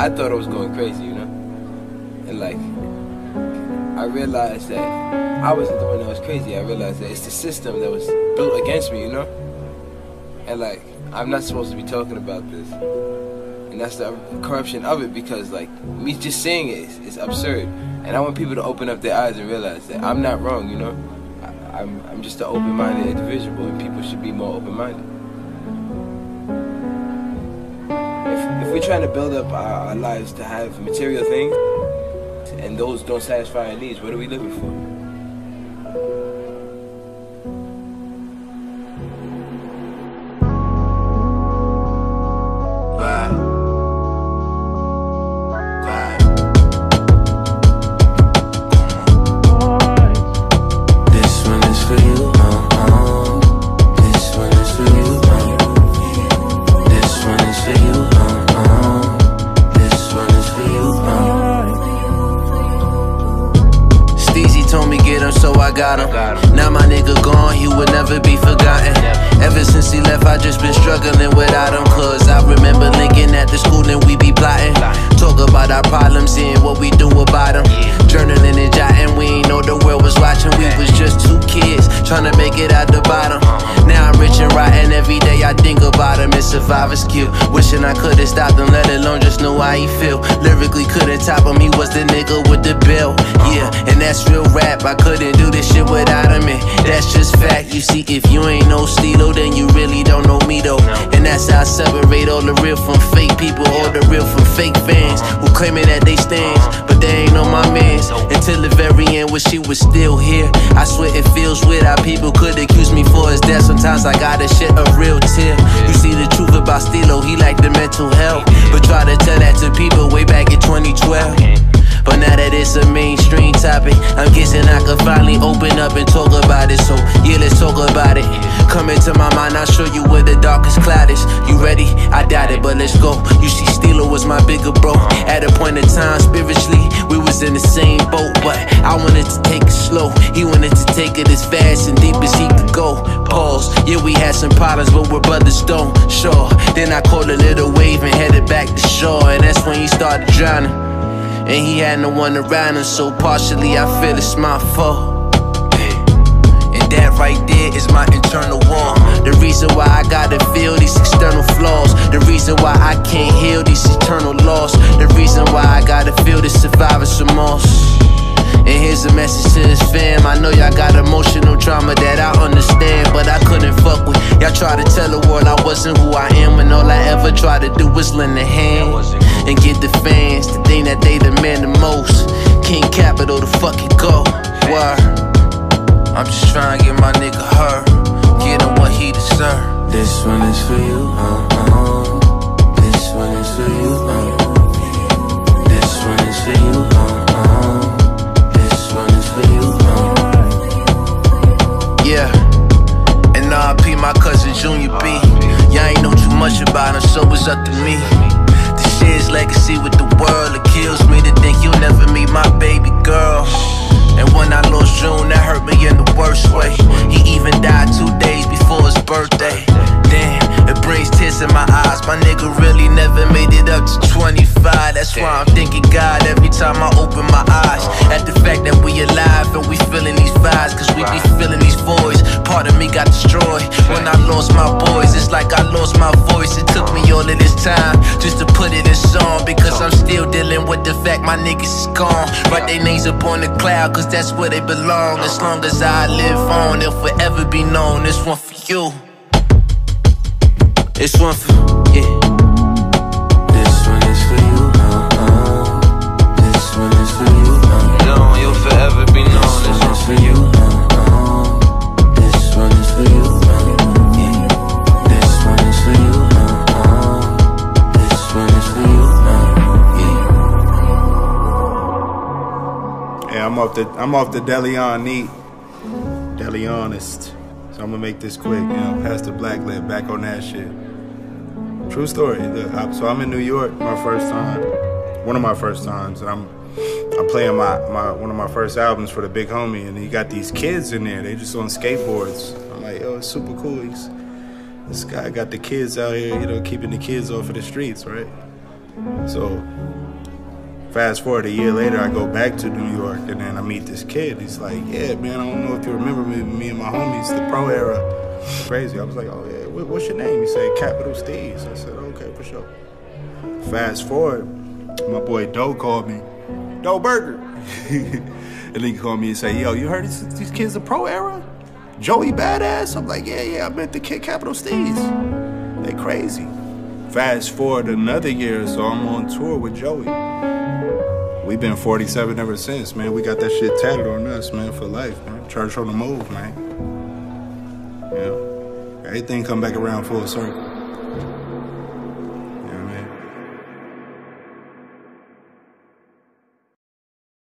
I thought I was going crazy, you know? And like, I realized that I wasn't the one that was crazy. I realized that it's the system that was built against me, you know? And like, I'm not supposed to be talking about this. And that's the corruption of it, because like, me just saying it is absurd. And I want people to open up their eyes and realize that I'm not wrong, you know? I'm just an open-minded individual, and people should be more open-minded. If we're trying to build up our lives to have material things, and those don't satisfy our needs, what are we living for? Bye. So I got him. Now my nigga gone, he would never be forgotten. Ever since he left, I just been struggling without him. Cause I remember linking at the school and we be plotting. Talk about our problems and what we do about them. Journaling and jotting, we ain't know the world was watching. We was just two kids trying to make it out the bottom. Now I'm rich and rotten, every day I think about him. It's survivor's guilt. Wishing I could've stopped him, let alone just know how he feel. Lyrically couldn't top him, he was the nigga with the bill. Yeah, and that's real rap, I couldn't do this shit without him, and that's just fact. You see, if you ain't no Steelo, then you really don't know me though. And that's how I separate all the real from fake people, all the real from fake fans who claiming that they stands, but they ain't on my mans. Until the very end, when she was still here, I swear it feels weird how people could accuse me for his death. Sometimes I gotta shed a real tear. You see the truth about Steelo, he lacked the mental health, but try to tell that to people way back in 2012. But now that it's a mainstream topic, I'm guessing I could finally open up and talk about it. So yeah, let's talk about it. Coming to my mind, I'll show you where the darkest cloud is. You ready? I doubt it, but let's go. You see, Steelo was my bigger bro. At a point in time, spiritually, we was in the same boat. But I wanted to take it slow, he wanted to take it as fast and deep as he could go. Pause. Yeah, we had some problems, but we're brothers don't. Sure. Then I caught a little wave and headed back to shore. And that's when he started drowning, and he had no one around him, so partially I feel it's my fault. And that right there is my internal war. The reason why I gotta feel these external flaws, the reason why I can't heal these eternal loss, the reason why I gotta feel this survivor's remorse. And here's a message to this fam, I know y'all got emotional trauma that I understand, but I couldn't fuck with. Y'all try to tell the world I wasn't who I am, when all I ever tried to do was lend a hand and get the fans the thing that they demand the most. King Capital, the fuck it go. Word. I'm just trying to get my nigga her, get him what he deserve. This one is for you, this one is for you, this one is for you, yeah. And R.I.P. my cousin Junior B. Y'all ain't know too much about him, so it's up to me to share his legacy with the world. It kills me to think you'll never meet my baby girl. And when I lost June, that hurt me in the worst way. He even died 2 days before his birthday. Damn, it brings tears in my eyes. My nigga really never made it up to 25. That's why I'm thanking God every time I open my eyes at the fact that we alive and we feeling these vibes, cause we be feeling these voids. Part of me got destroyed when I lost my boys. It's like I lost my voice. It took me all of this time just to put it in song, because I'm still dealing with the fact my niggas is gone. Write their names up on the cloud, cause that's where they belong. As long as I live on, they'll forever be known. This one for you, this one for, yeah. This one is for you, this one is for you, no, you'll forever be known. This one is for you, this one is for you, yeah. This one is for you, this one is for you, yeah. Hey, I'm off the Deleon neat. Deleonist. So I'm gonna make this quick, you know, pass the black lip back on that shit. True story. Look, so I'm in New York, my first time, one of my first times, and I'm playing my one of my first albums for the big homie, and he got these kids in there. They just on skateboards. I'm like, yo, it's super cool. This guy got the kids out here, you know, keeping the kids off of the streets, right? So fast forward a year later, I go back to New York, and then I meet this kid. He's like, yeah, man, I don't know if you remember me and my homies, the Pro Era. Crazy. I was like, oh, yeah, what's your name? He said, Capital Steez. I said, okay, for sure. Fast forward, my boy Doe called me, Doe Burger. And then he called me and said, yo, you heard these kids the Pro Era? Joey Badass? I'm like, yeah, I met the kid Capital Steez. They crazy. Fast forward another year, so I'm on tour with Joey. We've been 47 ever since, man. We got that shit tatted on us, man, for life, man. Church on the move, man. Yeah. Everything come back around full circle.